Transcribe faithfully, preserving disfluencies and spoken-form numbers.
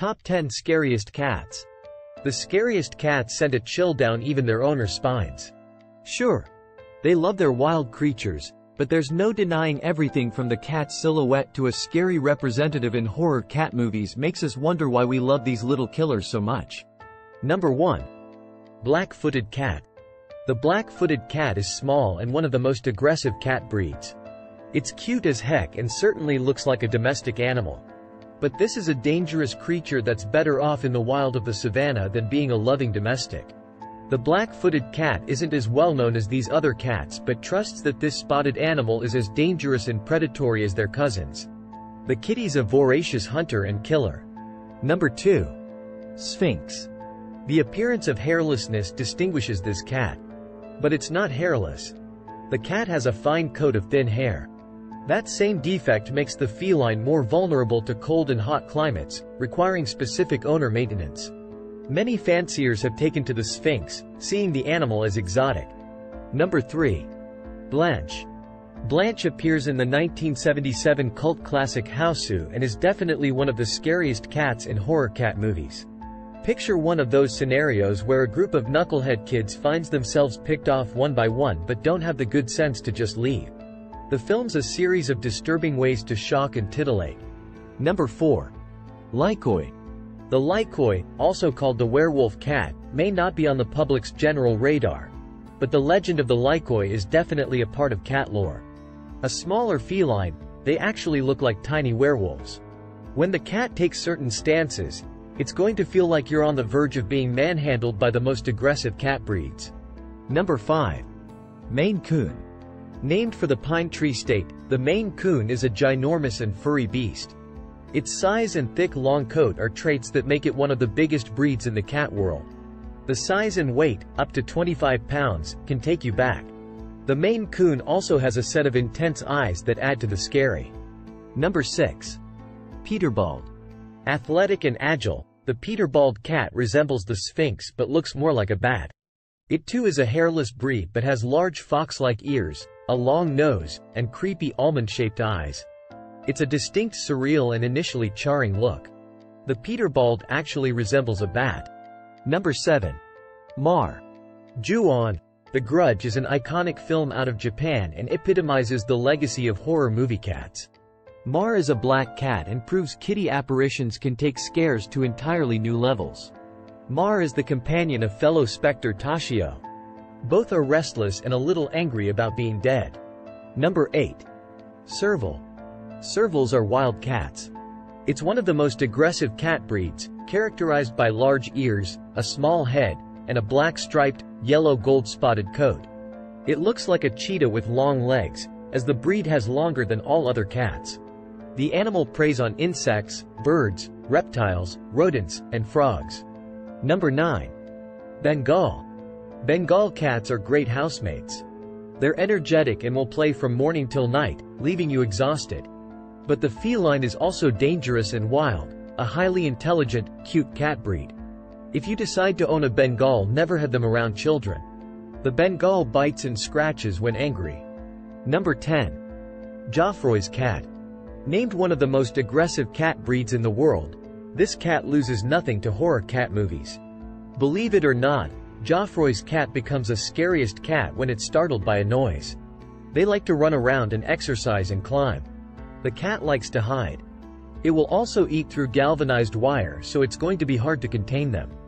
Top ten Scariest Cats. The scariest cats sent a chill down even their owners' spines. Sure, they love their wild creatures, but there's no denying everything from the cat silhouette to a scary representative in horror cat movies makes us wonder why we love these little killers so much. Number one. Black-footed cat. The black-footed cat is small and one of the most aggressive cat breeds. It's cute as heck and certainly looks like a domestic animal. But this is a dangerous creature that's better off in the wild of the savanna than being a loving domestic. The black-footed cat isn't as well known as these other cats but trusts that this spotted animal is as dangerous and predatory as their cousins. The kitty's a voracious hunter and killer. Number two. Sphinx. The appearance of hairlessness distinguishes this cat. But it's not hairless. The cat has a fine coat of thin hair. That same defect makes the feline more vulnerable to cold and hot climates, requiring specific owner maintenance. Many fanciers have taken to the Sphinx, seeing the animal as exotic. Number three. Blanche. Blanche appears in the nineteen seventy-seven cult classic Hausu and is definitely one of the scariest cats in horror cat movies. Picture one of those scenarios where a group of knucklehead kids finds themselves picked off one by one but don't have the good sense to just leave. The film's a series of disturbing ways to shock and titillate. Number four. Lykoi. The Lykoi, also called the werewolf cat, may not be on the public's general radar. But the legend of the Lykoi is definitely a part of cat lore. A smaller feline, they actually look like tiny werewolves. When the cat takes certain stances, it's going to feel like you're on the verge of being manhandled by the most aggressive cat breeds. Number five. Maine Coon. Named for the pine tree state, the Maine Coon is a ginormous and furry beast. Its size and thick long coat are traits that make it one of the biggest breeds in the cat world. The size and weight, up to twenty-five pounds, can take you back. The Maine Coon also has a set of intense eyes that add to the scary. Number six. Peterbald. Athletic and agile, the Peterbald cat resembles the Sphinx but looks more like a bat. It too is a hairless breed but has large fox-like ears, a long nose, and creepy almond-shaped eyes. It's a distinct surreal and initially jarring look. The Peterbald actually resembles a bat. Number seven. Mar. Juon. The Grudge is an iconic film out of Japan and epitomizes the legacy of horror movie cats. Mar is a black cat and proves kitty apparitions can take scares to entirely new levels. Mar is the companion of fellow specter Tashio. Both are restless and a little angry about being dead. Number eight. Serval. Servals are wild cats. It's one of the most aggressive cat breeds, characterized by large ears, a small head, and a black striped, yellow gold-spotted coat. It looks like a cheetah with long legs, as the breed has longer than all other cats. The animal preys on insects, birds, reptiles, rodents, and frogs. Number nine. Bengal. Bengal cats are great housemates. They're energetic and will play from morning till night, leaving you exhausted. But the feline is also dangerous and wild, a highly intelligent, cute cat breed. If you decide to own a Bengal, never have them around children. The Bengal bites and scratches when angry. Number ten. Geoffroy's cat. Named one of the most aggressive cat breeds in the world, this cat loses nothing to horror cat movies. Believe it or not, Geoffroy's cat becomes the scariest cat when it's startled by a noise. They like to run around and exercise and climb. The cat likes to hide. It will also eat through galvanized wire, so it's going to be hard to contain them.